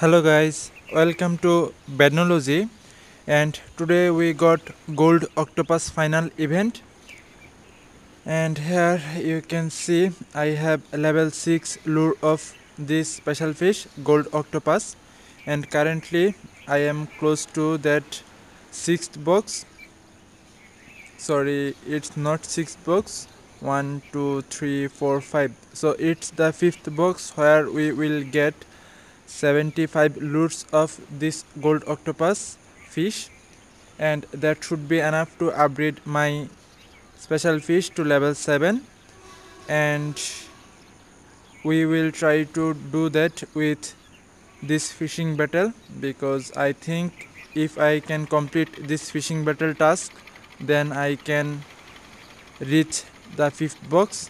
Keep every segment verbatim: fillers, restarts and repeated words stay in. Hello guys, welcome to badnology, and today we got gold octopus final event. And here you can see I have level six lure of this special fish gold octopus, and currently I am close to that sixth box. Sorry, it's not sixth box, one two three four five, so it's the fifth box where we will get seventy-five lures of this gold octopus fish, and that should be enough to upgrade my special fish to level seven, and we will try to do that with this fishing battle, because I think if I can complete this fishing battle task, then I can reach the fifth box.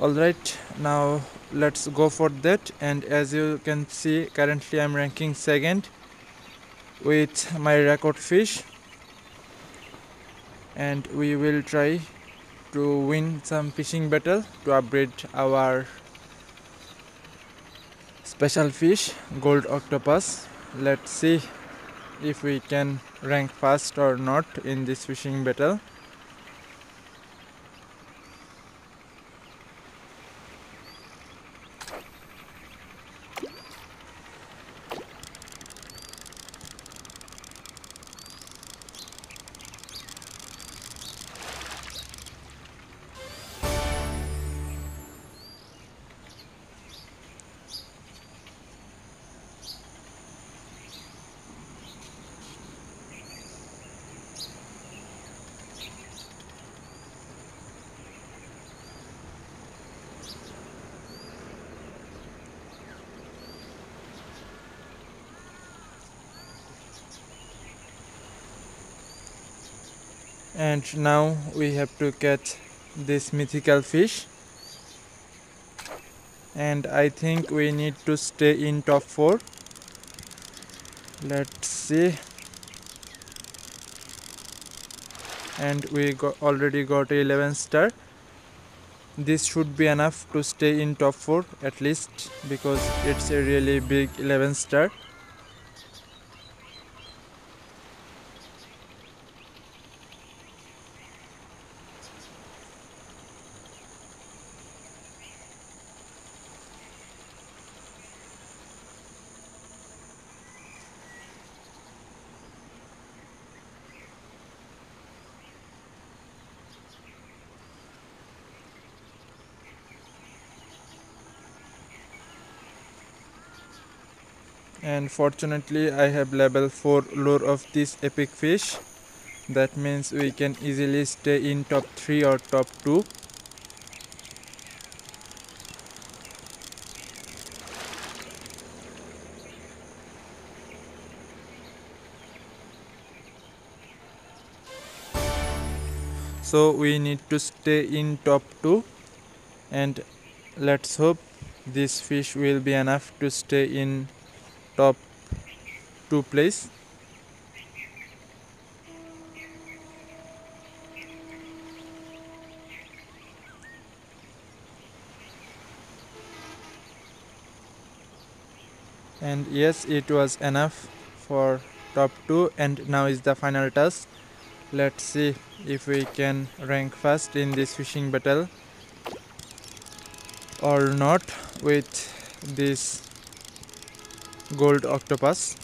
Alright, now let's go for that. And as you can see, currently I'm ranking second with my record fish, and we will try to win some fishing battle to upgrade our special fish gold octopus. Let's see if we can rank fast or not in this fishing battle. And now we have to catch this mythical fish, and I think we need to stay in top four. Let's see. And we got, already got eleven star. This should be enough to stay in top four at least, because it's a really big eleven star. And fortunately I have level four lure of this epic fish. That means we can easily stay in top three or top two. So we need to stay in top two, and let's hope this fish will be enough to stay in top two place. And yes, it was enough for top two, and now is the final task. Let's see if we can rank first in this fishing battle or not with this gold octopus.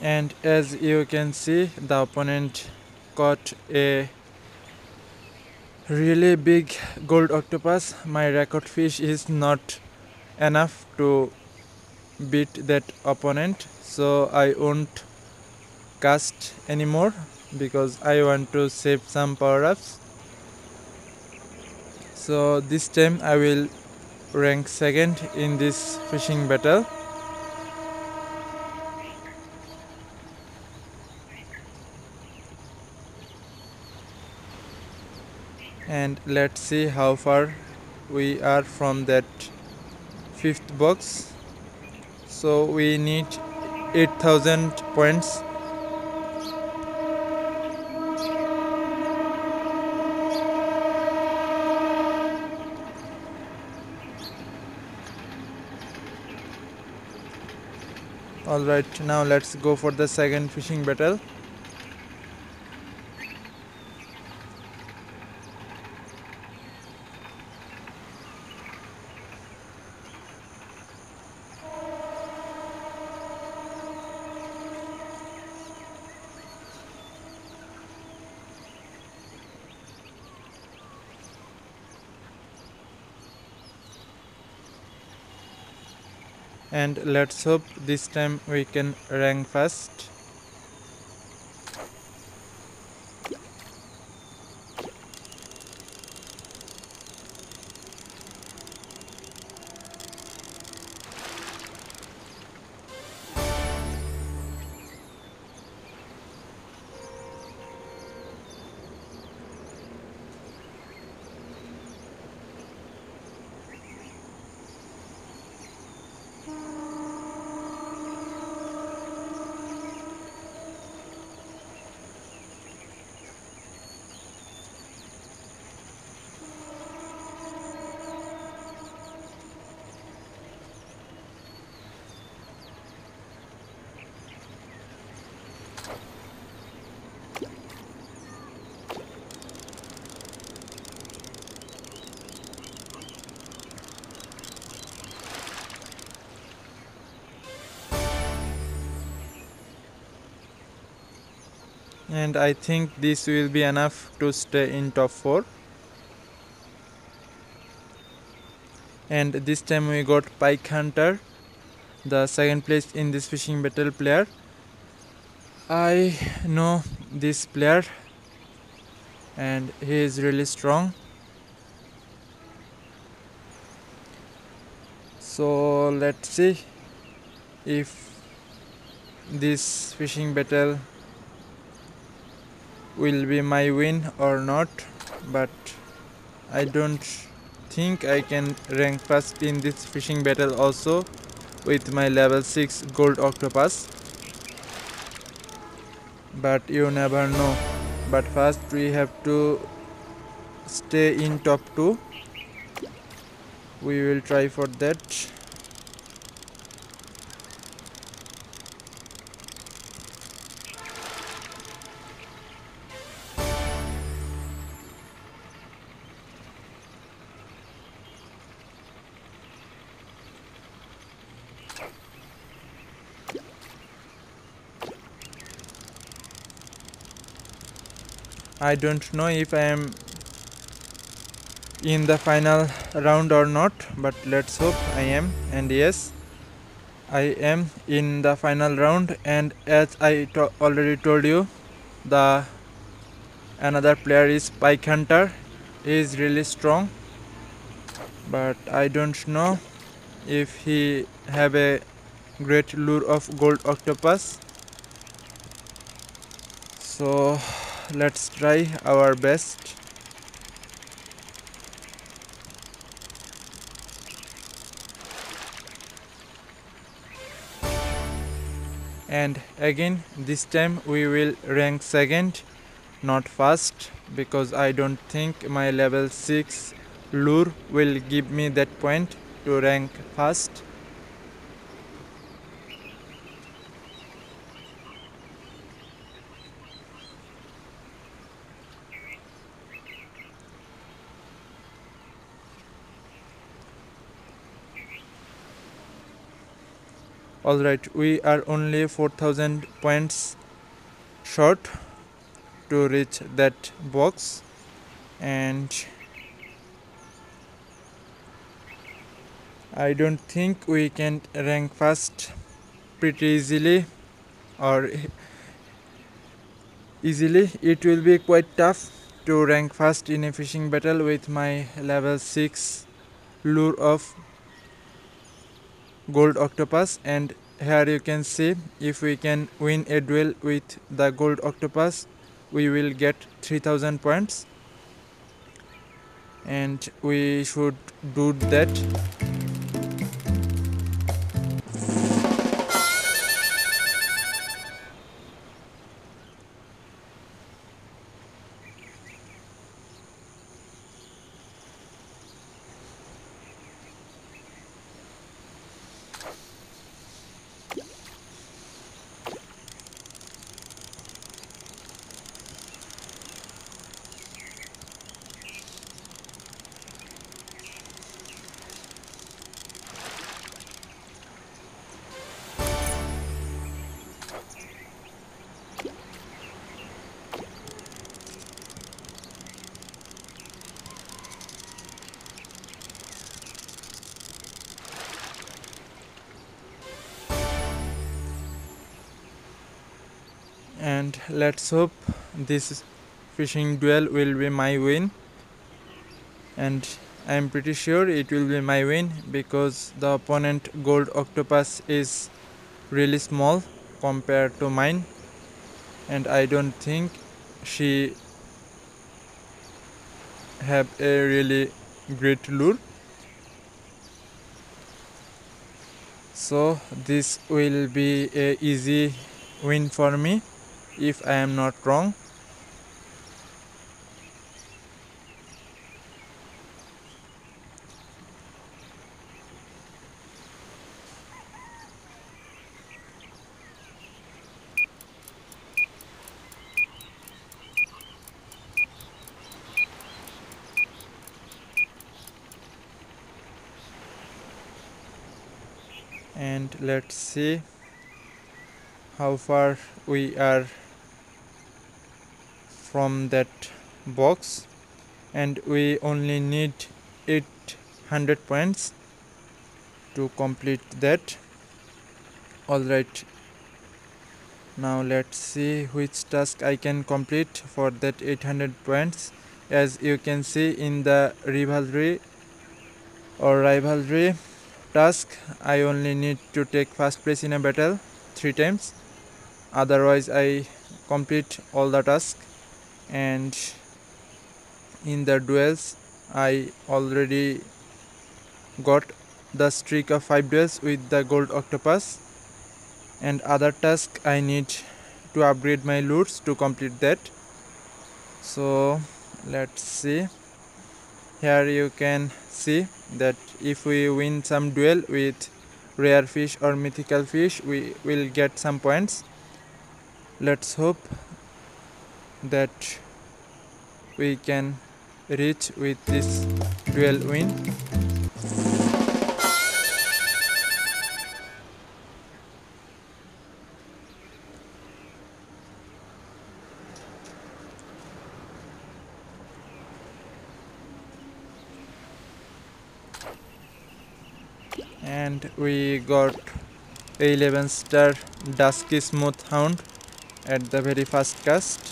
And as you can see, the opponent caught a really big gold octopus. My record fish is not enough to beat that opponent, so I won't cast anymore, because I want to save some power-ups. So this time I will rank second in this fishing battle. And let's see how far we are from that fifth box. So we need eight thousand points Alright, now let's go for the second fishing battle. And let's hope this time we can rank fast. And I think this will be enough to stay in top four. And this time we got Pike Hunter, the second place in this fishing battle player. I know this player and he is really strong. So let's see if this fishing battle will be my win or not, but I don't think I can rank first in this fishing battle also with my level six gold octopus, but you never know. But first we have to stay in top two. We will try for that. I don't know if I am in the final round or not, but let's hope I am. And yes, I am in the final round. And as I to already told you, the another player is Pike Hunter. He is really strong, but I don't know if he have a great lure of gold octopus. So let's try our best. And again, this time we will rank second, not first, because I don't think my level six lure will give me that point to rank first. Alright, we are only four thousand points short to reach that box, and I don't think we can rank fast pretty easily or easily. It will be quite tough to rank fast in a fishing battle with my level six lure of gold octopus. And here you can see, if we can win a duel with the gold octopus, we will get three thousand points, and we should do that. and let's hope this fishing duel will be my win. And I'm pretty sure it will be my win because the opponent Gold Octopus is really small compared to mine, and I don't think she have a really great lure. So this will be a easy win for me if I am not wrong. And let's see how far we are from that box, and we only need eight hundred points to complete that. Alright, now let's see which task I can complete for that eight hundred points. As you can see in the rivalry or rivalry task, I only need to take first place in a battle three times, otherwise I complete all the tasks. And in the duels I already got the streak of five duels with the Gold Octopus, and other task I need to upgrade my lures to complete that. So let's see. Here you can see that if we win some duel with rare fish or mythical fish, we will get some points. Let's hope that we can reach with this duel win. And we got eleven star Dusky Smooth Hound at the very first cast.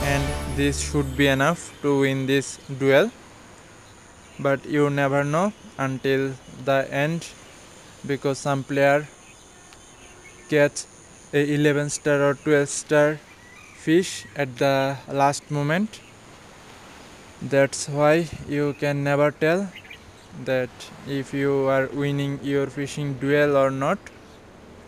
And this should be enough to win this duel, but you never know until the end, because some player gets a eleven star or twelve star fish at the last moment. That's why you can never tell that if you are winning your fishing duel or not,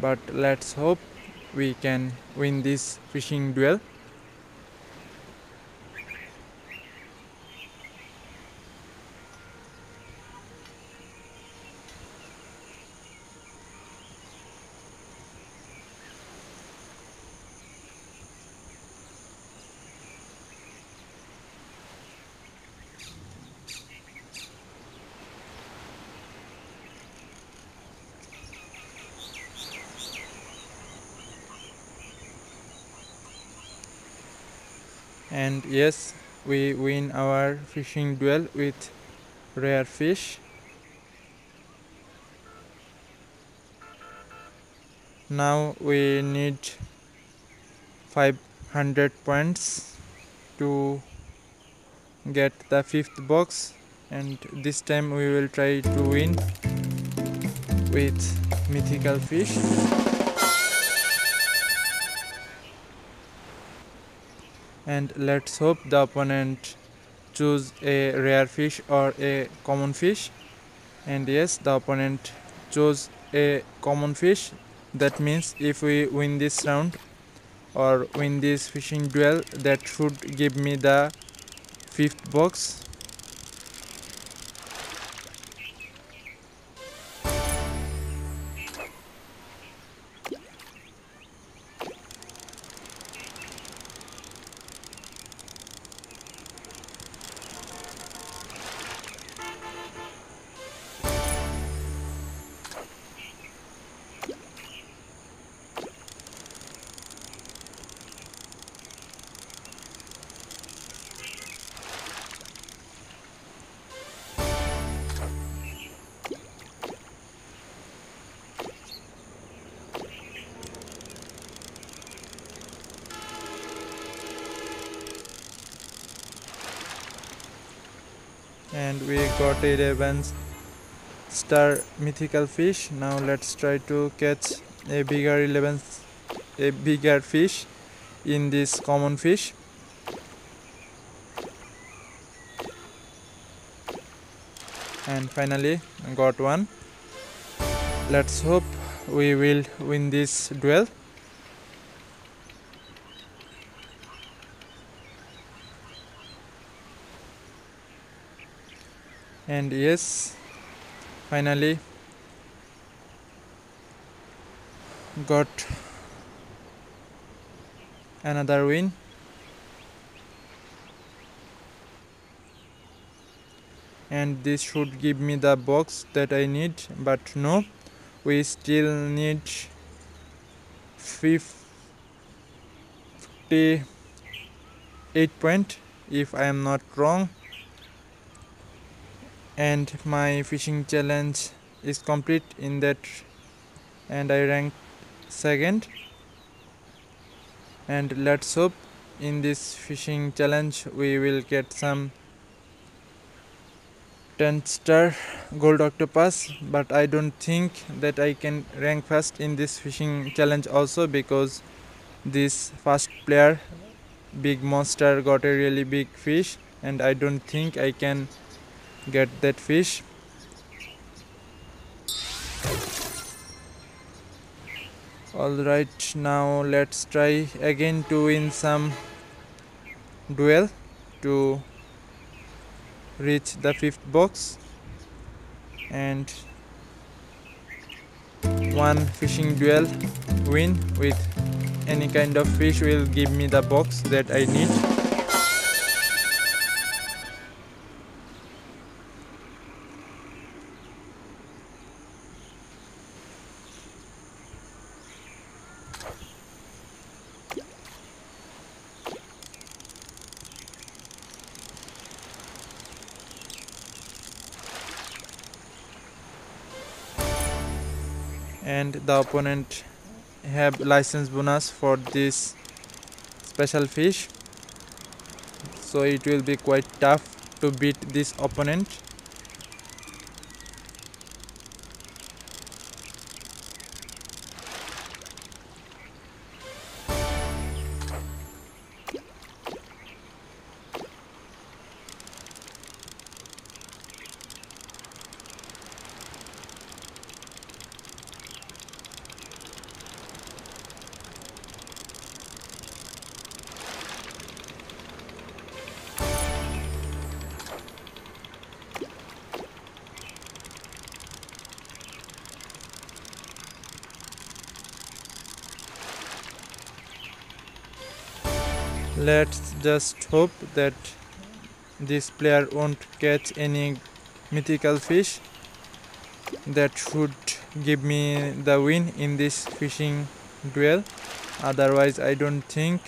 but let's hope we can win this fishing duel. And yes, we win our fishing duel with rare fish. Now we need five hundred points to get the fifth box, and this time we will try to win with mythical fish. And let's hope the opponent choose a rare fish or a common fish. And yes, the opponent chose a common fish. That means if we win this round or win this fishing duel, that should give me the fifth box. and we got eleven star mythical fish. Now let's try to catch a bigger eleven a bigger fish in this common fish. And finally got one. Let's hope we will win this duel. And yes, finally got another win. And this should give me the box that I need, but no, we still need fifty-eight points if I am not wrong, and my fishing challenge is complete in that, and I ranked second. And let's hope in this fishing challenge we will get some ten star gold octopus, but I don't think that I can rank first in this fishing challenge also, because this first player big monster got a really big fish and I don't think I can get that fish. Alright, now let's try again to win some duel to reach the fifth box. And one fishing duel win with any kind of fish will give me the box that I need. And the opponent have license bonus for this special fish, so it will be quite tough to beat this opponent. Let's just hope that this player won't catch any mythical fish. That should give me the win in this fishing duel. Otherwise, I don't think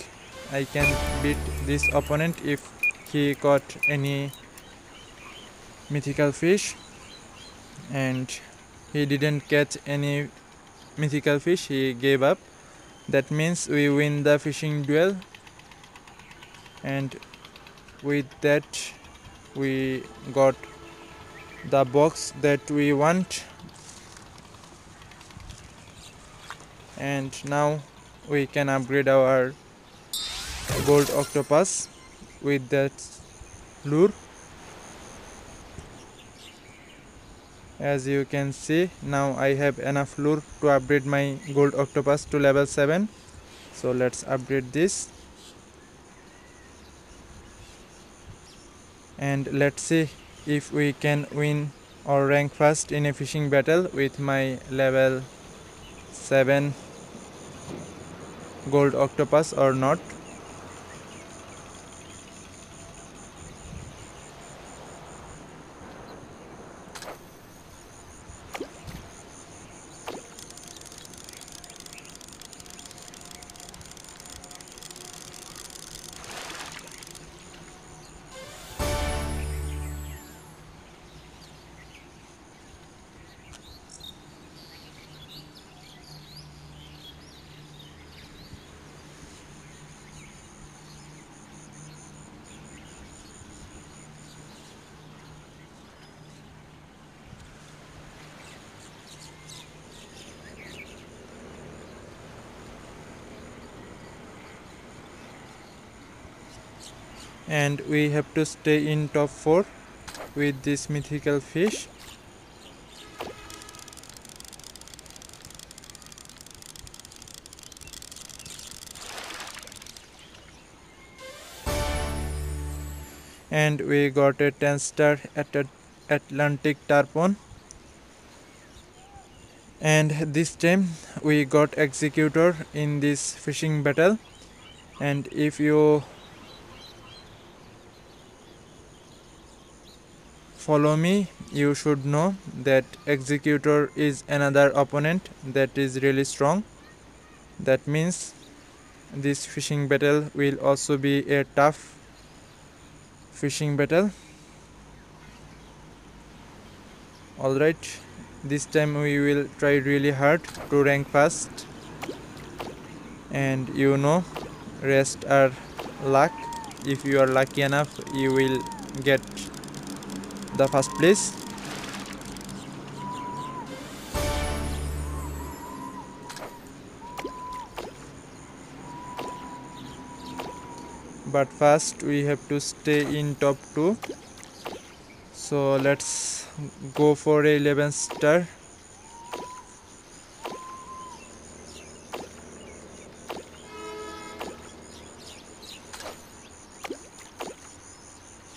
I can beat this opponent if he caught any mythical fish. And he didn't catch any mythical fish, he gave up. That means we win the fishing duel. And with that we got the box that we want. And now we can upgrade our gold octopus with that lure. As you can see, now I have enough lure to upgrade my gold octopus to level seven. So let's upgrade this. And let's see if we can win or rank first in a fishing battle with my level seven gold octopus or not. and we have to stay in top four with this mythical fish. And we got a ten star at Atlantic Tarpon. And this time we got Executor in this fishing battle. And if you follow me, you should know that Executor is another opponent that is really strong. That means this fishing battle will also be a tough fishing battle. Alright, this time we will try really hard to rank fast, and you know, rest are luck. If you are lucky enough, you will get the first place. But first we have to stay in top two. So let's go for a eleven star.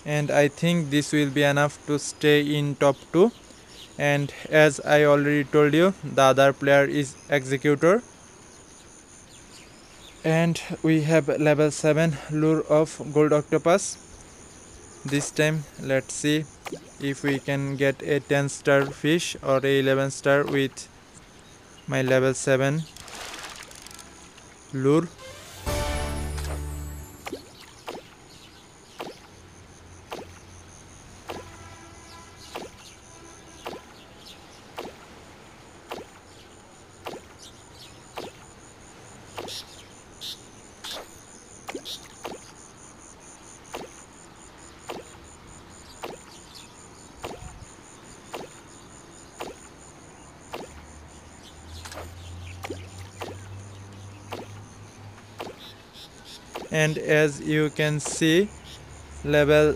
And I think this will be enough to stay in top two. And as I already told you, the other player is Executor. And we have level seven lure of Gold Octopus. This time let's see if we can get a ten star fish or a eleven star with my level seven lure. And as you can see, level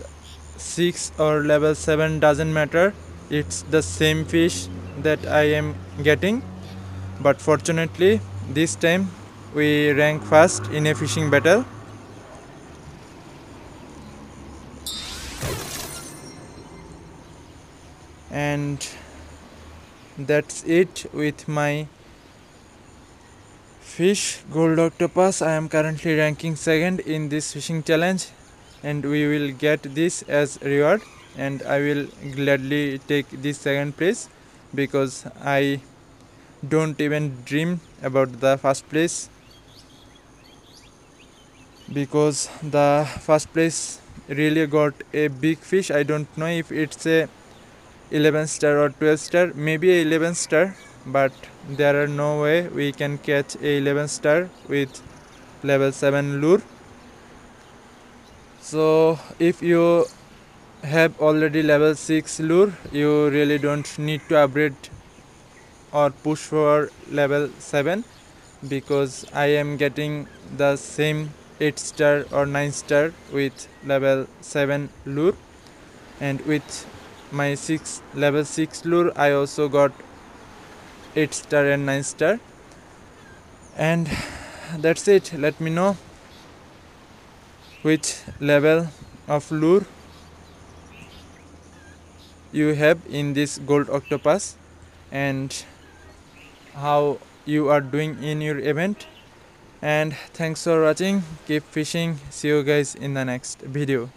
six or level seven doesn't matter, it's the same fish that I am getting. But fortunately this time we rank first in a fishing battle. And that's it with my fish Gold Octopus. I am currently ranking second in this fishing challenge, and we will get this as reward, and I will gladly take this second place because I don't even dream about the first place, because the first place really got a big fish. I don't know if it's a eleven star or twelve star, maybe a eleven star, but there are no way we can catch a eleven star with level seven lure. So if you have already level six lure, you really don't need to upgrade or push for level seven, because I am getting the same eight star or nine star with level seven lure. And with my six level six lure I also got eight star and nine star. And that's it. Let me know which level of lure you have in this Gold Octopus and how you are doing in your event. And thanks for watching. Keep fishing. See you guys in the next video.